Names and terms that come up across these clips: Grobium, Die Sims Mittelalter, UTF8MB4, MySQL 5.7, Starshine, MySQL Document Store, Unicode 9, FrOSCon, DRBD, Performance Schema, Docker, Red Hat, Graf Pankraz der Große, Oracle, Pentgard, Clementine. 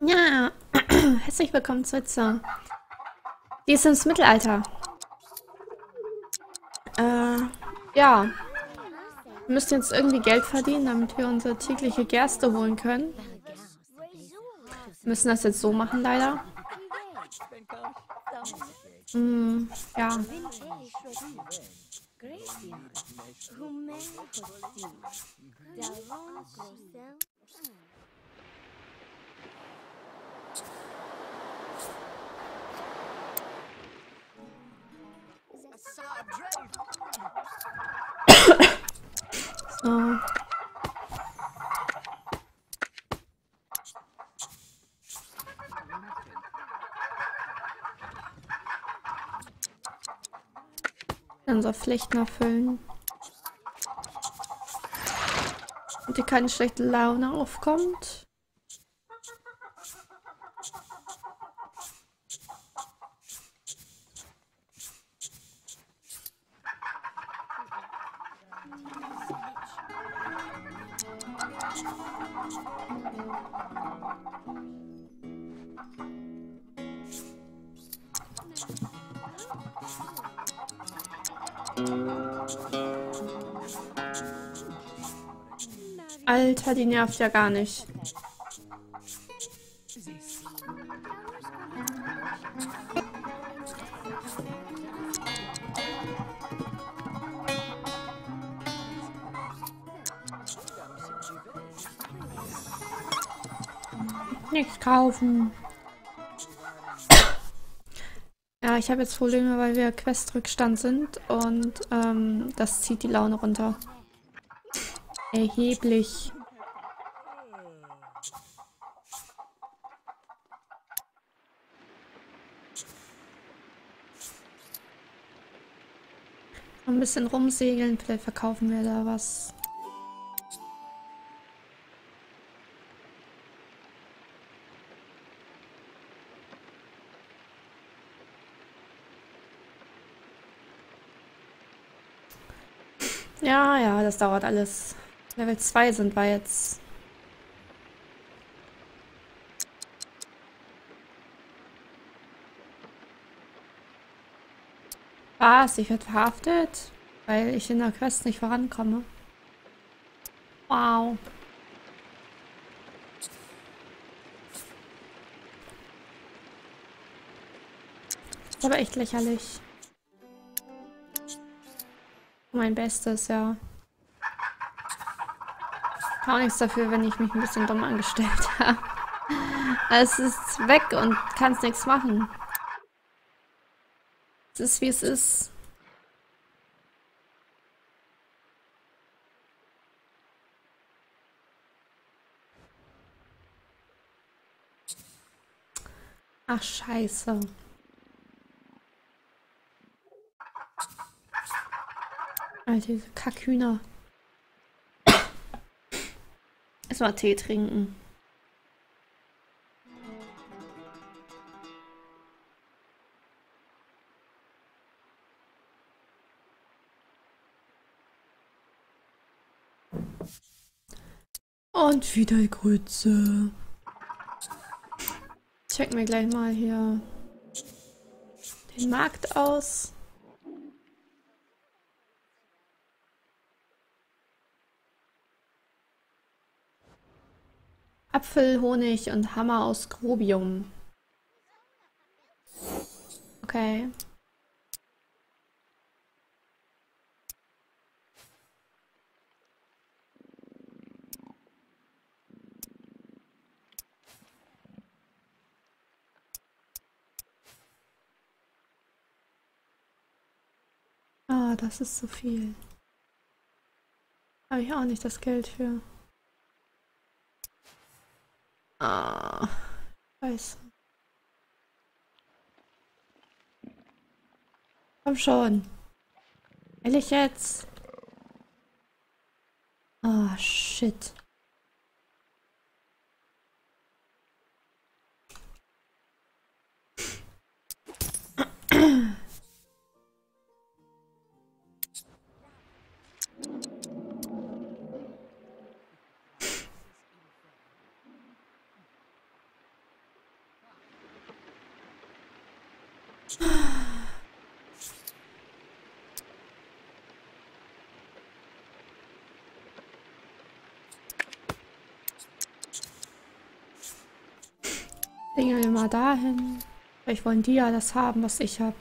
Ja, herzlich willkommen zu Die Sims Mittelalter. Ja. Wir müssen jetzt irgendwie Geld verdienen, damit wir unsere tägliche Gerste holen können. Wir müssen das jetzt so machen, leider. Ja. So. Unser Pflichten erfüllen. Und die keine schlechte Laune aufkommt. Alter, die nervt ja gar nicht. Nichts kaufen. Ja, ich habe jetzt Probleme, weil wir Questrückstand sind und das zieht die Laune runter. Erheblich. Ein bisschen rumsegeln, vielleicht verkaufen wir da was. Ja, das dauert alles. Level 2 sind wir jetzt. Was? Ich werde verhaftet? Weil ich in der Quest nicht vorankomme. Wow. Das ist aber echt lächerlich. Mein Bestes, ja. Kann auch nichts dafür, wenn ich mich ein bisschen dumm angestellt habe. Es ist weg und kannst nichts machen. Es ist, wie es ist. Ach, scheiße. Alter, diese Kackhühner. Erstmal Tee trinken. Und wieder Grütze. Checken wir gleich mal hier den Markt aus. Apfel, Honig und Hammer aus Grobium. Okay. Ah, das ist zu viel. Habe ich auch nicht das Geld für. Ah, scheiße. Komm schon. Ehrlich jetzt? Ah, shit. Gehen wir mal dahin. Vielleicht wollen die ja das haben, was ich habe.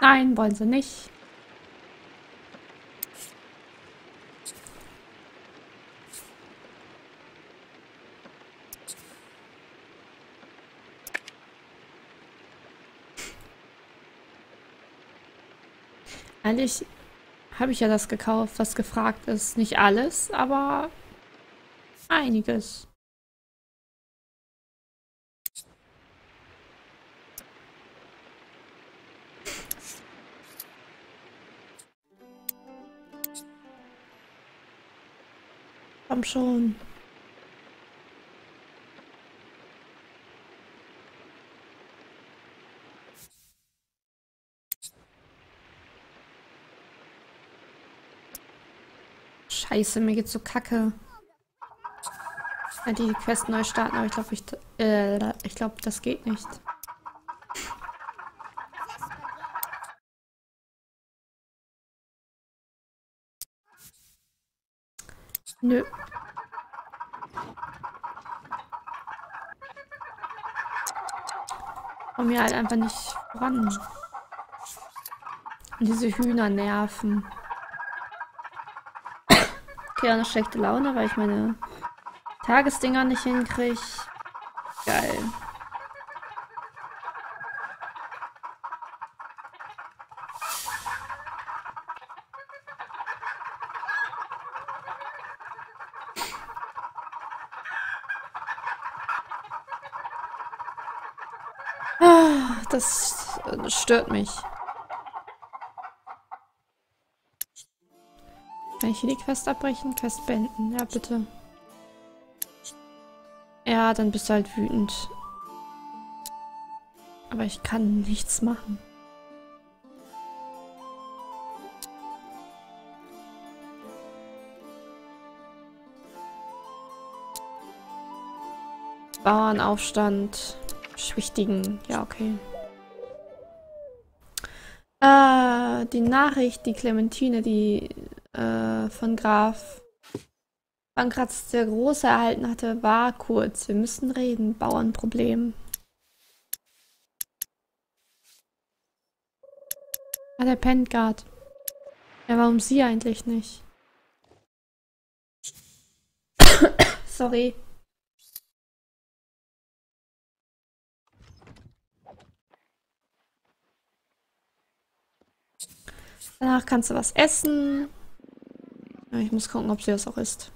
Nein, wollen sie nicht. Eigentlich habe ich ja das gekauft, was gefragt ist. Nicht alles, aber einiges. Komm schon. Scheiße, mir geht's so kacke. Ja, die Quest neu starten, aber ich glaube, das geht nicht. Nö. Komm hier halt einfach nicht ran. Und diese Hühner nerven. Okay, auch eine schlechte Laune, weil ich meine Tagesdinger nicht hinkriege. Geil. Das stört mich. Kann ich hier die Quest abbrechen? Quest beenden. Ja, bitte. Ja, dann bist du halt wütend. Aber ich kann nichts machen. Bauernaufstand. Schwichtigen. Ja, okay. Die Nachricht, die Clementine, die von Graf Pankraz der Große erhalten hatte, war kurz. Wir müssen reden. Bauernproblem. Ah, der Pentgard. Ja, warum sie eigentlich nicht? Sorry. Danach kannst du was essen. Ja, ich muss gucken, ob sie das auch isst.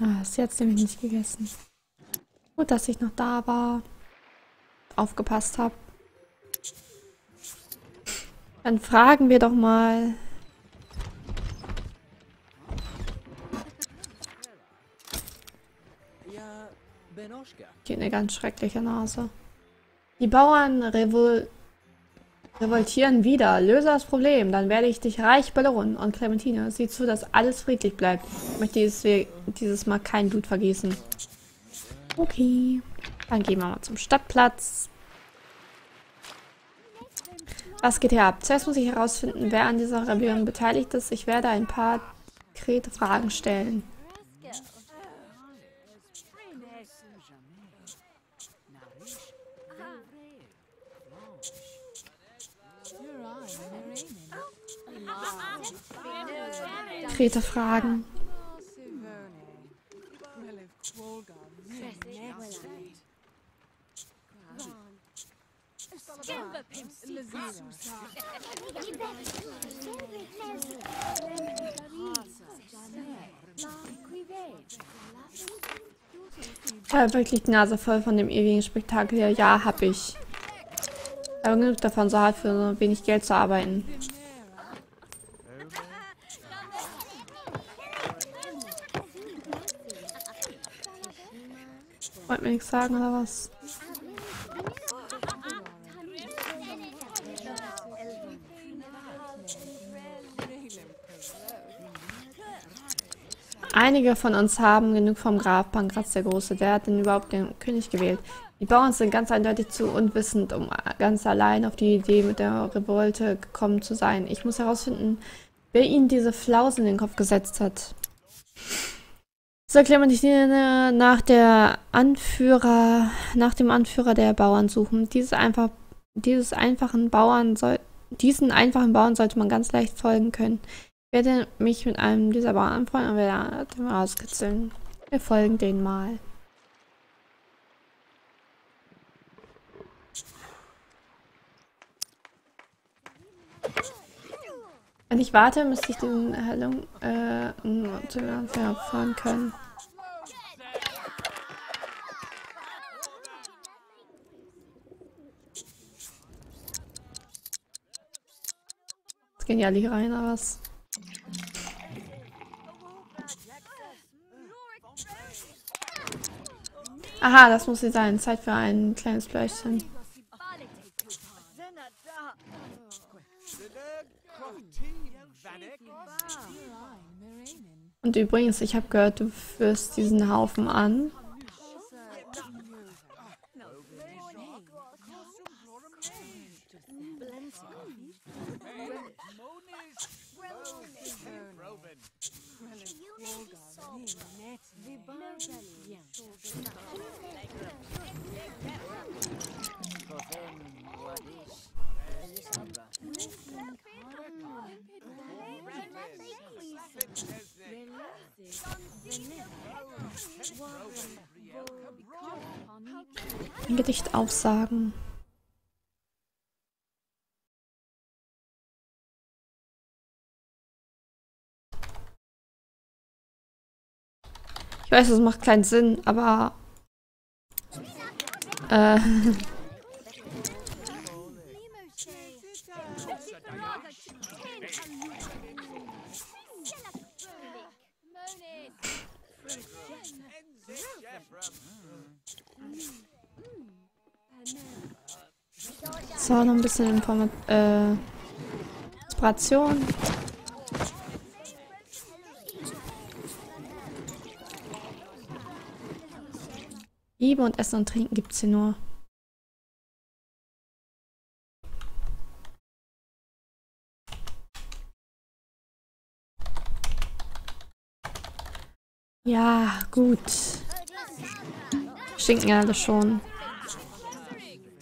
Ah, sie hat es nämlich nicht gegessen. Gut, dass ich noch da war. Aufgepasst habe. Dann fragen wir doch mal. Geht eine ganz schreckliche Nase. Die Bauern revoltieren wieder. Löse das Problem, dann werde ich dich reich belohnen. Und Clementine, sieh zu, dass alles friedlich bleibt. Ich möchte dieses Mal kein Blut vergießen. Okay. Dann gehen wir mal zum Stadtplatz. Was geht hier ab? Zuerst muss ich herausfinden, wer an dieser Rebellion beteiligt ist. Ich werde ein paar konkrete Fragen stellen. Konkrete Fragen. Ich habe wirklich die Nase voll von dem ewigen Spektakel. Ja, hab ich. Aber genug davon, so hart für so wenig Geld zu arbeiten. Wollt mir nichts sagen oder was? Einige von uns haben genug vom Graf Pankraz der Große. Der hat denn überhaupt den König gewählt. Die Bauern sind ganz eindeutig zu unwissend, um ganz allein auf die Idee mit der Revolte gekommen zu sein. Ich muss herausfinden, wer ihnen diese Flausen in den Kopf gesetzt hat. So, Clementine, nach dem Anführer der Bauern suchen. Diesen einfachen Bauern sollte man ganz leicht folgen können. Ich werde mich mit einem dieser Bauern anfreunden und werde den rauskitzeln. Wir folgen denen mal. Wenn ich warte, müsste ich den Erhellung zu den Anfänger fahren können. Jetzt gehen ja alle hier rein, aber was? Aha, das muss sie sein. Zeit für ein kleines Fleischchen. Und übrigens, ich habe gehört, du führst diesen Haufen an. Ein Gedicht aufsagen. Ich weiß, das macht keinen Sinn, aber so, noch ein bisschen Inspiration. Liebe und Essen und Trinken gibt's hier nur. Ja, gut. Stinken ja alle schon.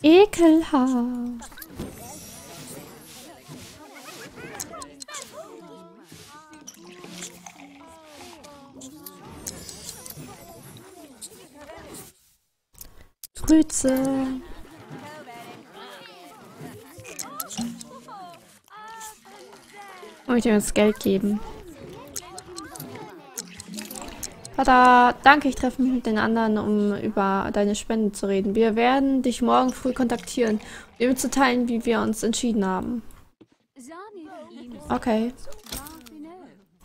Ekelhaft. Grüße. Und ich will uns Geld geben. Vater, danke, ich treffe mich mit den anderen, um über deine Spende zu reden. Wir werden dich morgen früh kontaktieren, um dir mitzuteilen, wie wir uns entschieden haben. Okay.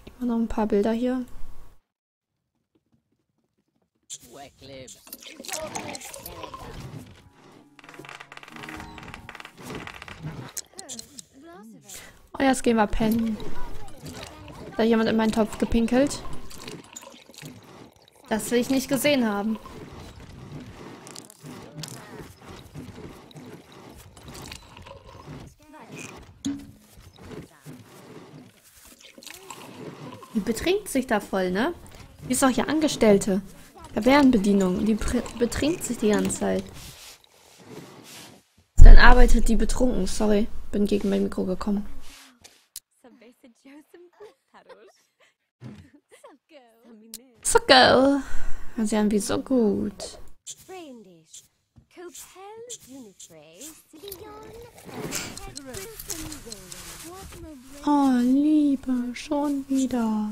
Ich mache noch ein paar Bilder hier. Und jetzt gehen wir pennen. Da hat jemand in meinen Topf gepinkelt. Das will ich nicht gesehen haben. Die betrinkt sich da voll, ne? Die ist doch hier Angestellte. Bärenbedienung. Die betrinkt sich die ganze Zeit. Dann arbeitet die betrunken. Sorry, bin gegen mein Mikro gekommen. Zucker. Hört sich an wie so gut. Oh, Liebe, schon wieder.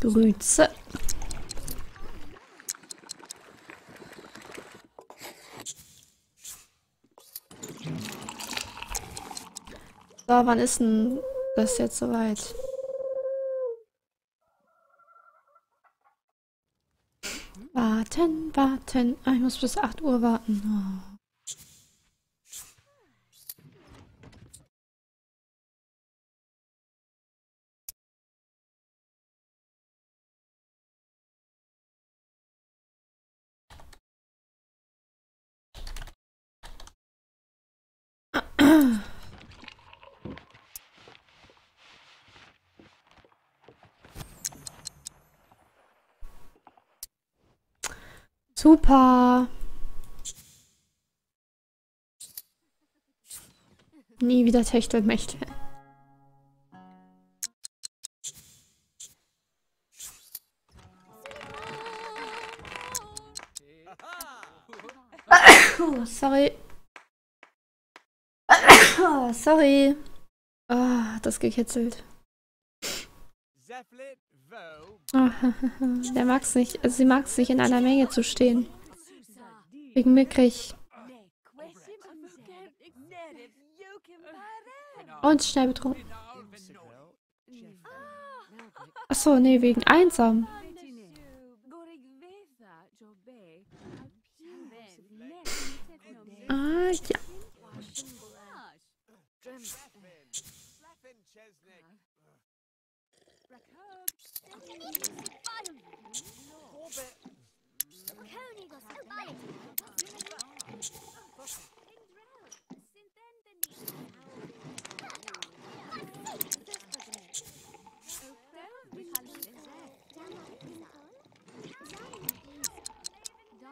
Grüße. So, wann ist denn das jetzt soweit? Warten, warten. Ah, ich muss bis 8 Uhr warten. Oh. Super. Nie wieder Techtelmechtel. Oh, sorry. Oh, sorry. Ah, oh, das gekitzelt. Oh, der mag's nicht. Also sie mag's nicht, in einer Menge zu stehen. Wegen mickrig. Und schnell betrunken. Achso, nee, wegen einsam. Ah, ja.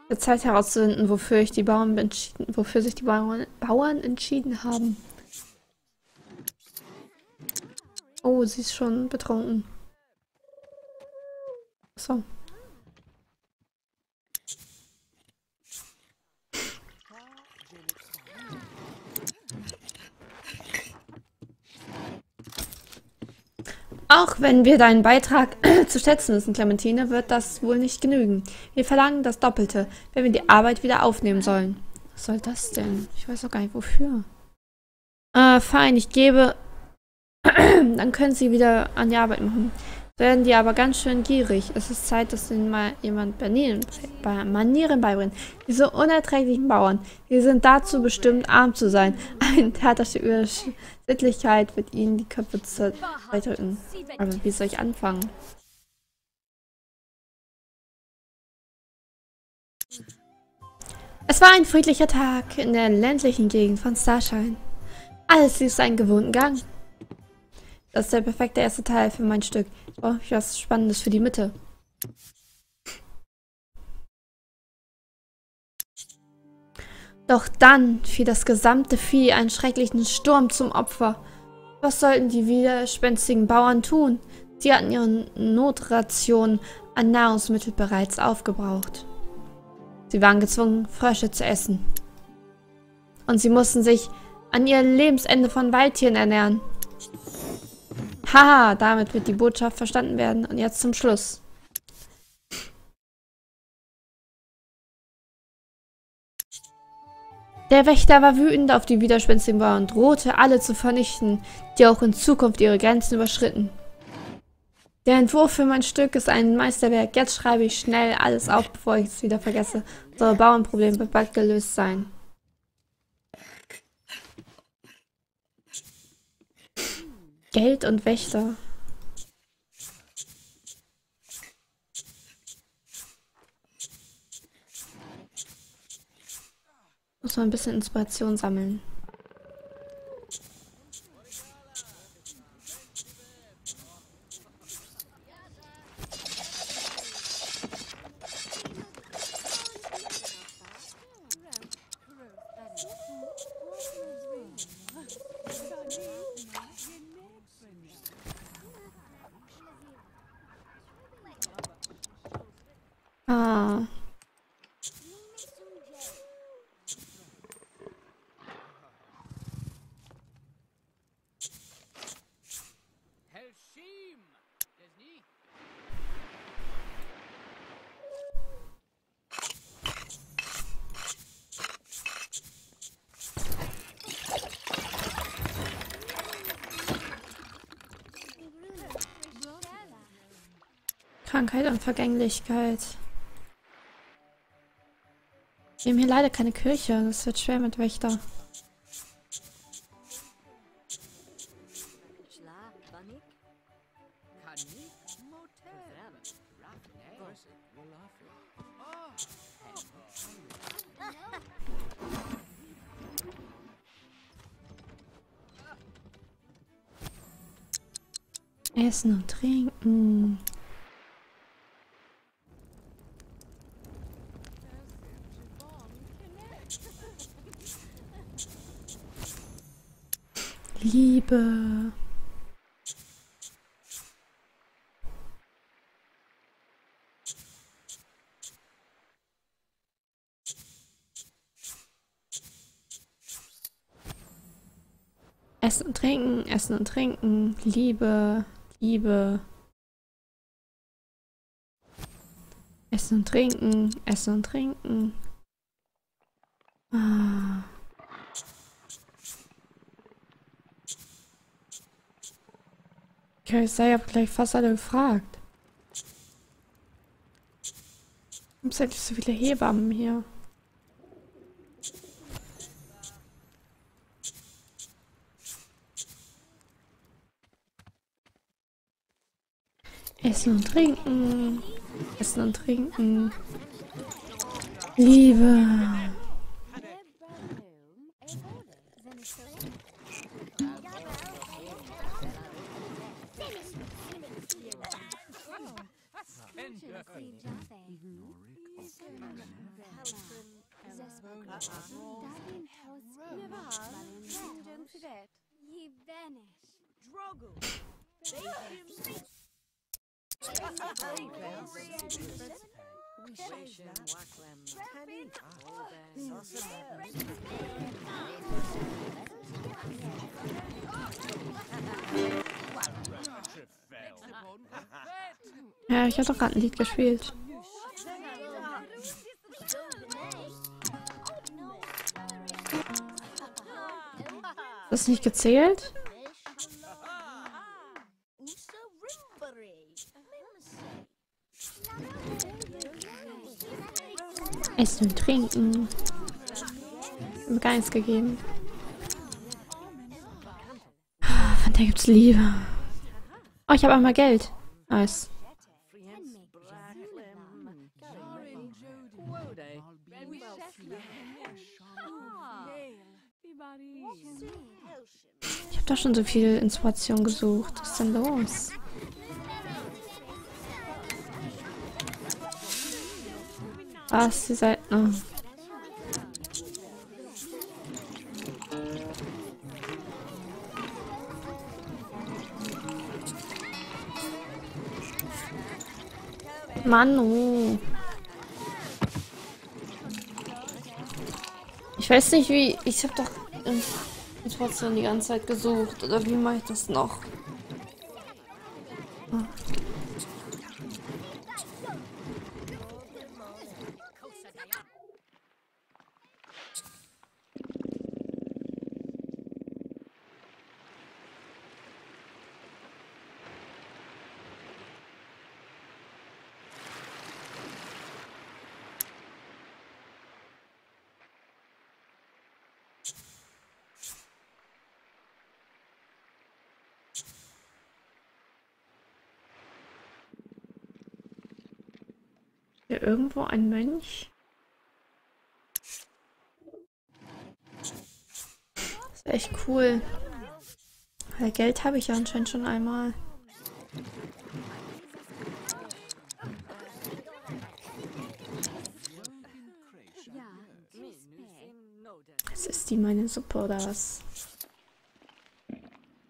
Es ist Zeit herauszufinden, wofür sich die Bauern entschieden haben. Oh, sie ist schon betrunken. So. Auch wenn wir deinen Beitrag zu schätzen wissen, Clementine, wird das wohl nicht genügen. Wir verlangen das Doppelte, wenn wir die Arbeit wieder aufnehmen sollen. Was soll das denn? Ich weiß auch gar nicht, wofür. Fein, ich gebe... Dann können sie wieder an die Arbeit machen. Werden die aber ganz schön gierig. Es ist Zeit, dass ihnen mal jemand Manieren beibringt. Diese unerträglichen Bauern, die sind dazu bestimmt, arm zu sein. Ein Theaterstück über Sittlichkeit wird ihnen die Köpfe zertreten. Aber wie soll ich anfangen? Es war ein friedlicher Tag in der ländlichen Gegend von Starshine. Alles lief seinen gewohnten Gang. Das ist der perfekte erste Teil für mein Stück. Oh, ich habe was Spannendes für die Mitte. Doch dann fiel das gesamte Vieh einen schrecklichen Sturm zum Opfer. Was sollten die widerspenstigen Bauern tun? Sie hatten ihre Notration an Nahrungsmitteln bereits aufgebraucht. Sie waren gezwungen, Frösche zu essen. Und sie mussten sich an ihr Lebensende von Waldtieren ernähren. Haha, damit wird die Botschaft verstanden werden. Und jetzt zum Schluss. Der Wächter war wütend auf die widerspenstigen Bauern und drohte, alle zu vernichten, die auch in Zukunft ihre Grenzen überschritten. Der Entwurf für mein Stück ist ein Meisterwerk. Jetzt schreibe ich schnell alles auf, bevor ich es wieder vergesse. Unsere Bauernprobleme wird bald gelöst sein. Geld und Wächter. Muss man ein bisschen Inspiration sammeln. Krankheit und Vergänglichkeit. Wir haben hier leider keine Kirche. Das wird schwer mit Wächter. Essen und Trinken. Liebe. Essen und Trinken, Liebe, Liebe. Essen und Trinken, Essen und Trinken. Ah. Okay, ich sei aber gleich fast alle gefragt. Warum sind so viele Hebammen hier? Essen und Trinken. Essen und Trinken. Liebe. Ja, ich habe doch gerade ein Lied gespielt. Das ist nicht gezählt? Essen und Trinken. Ich hab mir gar nichts gegeben. Von der gibt's Liebe. Oh, ich habe einmal Geld. Nice. Ich habe doch schon so viel Inspiration gesucht. Was ist denn los? Was, die Seiten? Mann, oh. Ich weiß nicht wie. Ich habe doch Inspiration die ganze Zeit gesucht. Oder wie mache ich das noch? Irgendwo ein Mönch? Das ist echt cool. Weil Geld habe ich ja anscheinend schon einmal. Es ist die meine Suppe oder was?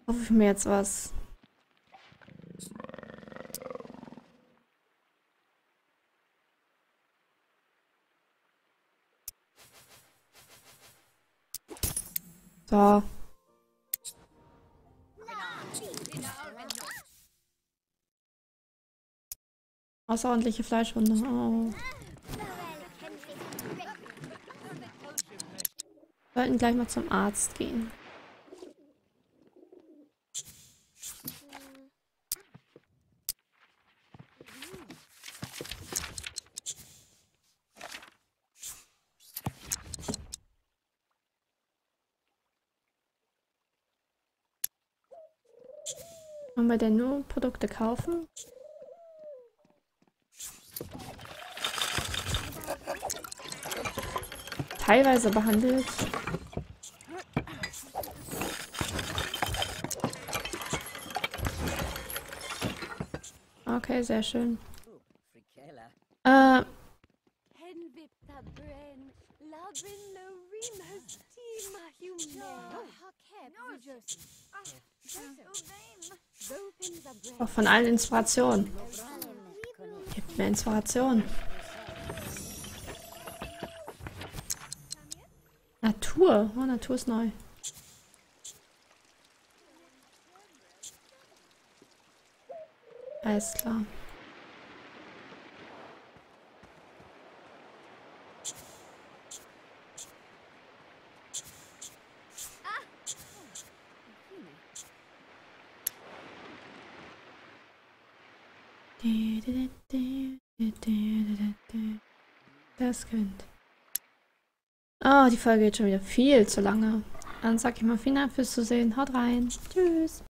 Hoffe ich mir jetzt was. So. Außerordentliche Fleischwunde. Oh. Wir sollten gleich mal zum Arzt gehen. Wollen wir denn nur Produkte kaufen? Teilweise behandelt. Okay, sehr schön. Auch von allen Inspirationen. Gibt mir Inspiration. Natur. Oh, Natur ist neu. Alles klar. Das gewinnt. Oh, die Folge geht schon wieder viel zu lange. Dann sag ich mal vielen Dank fürs Zusehen. Haut rein. Tschüss.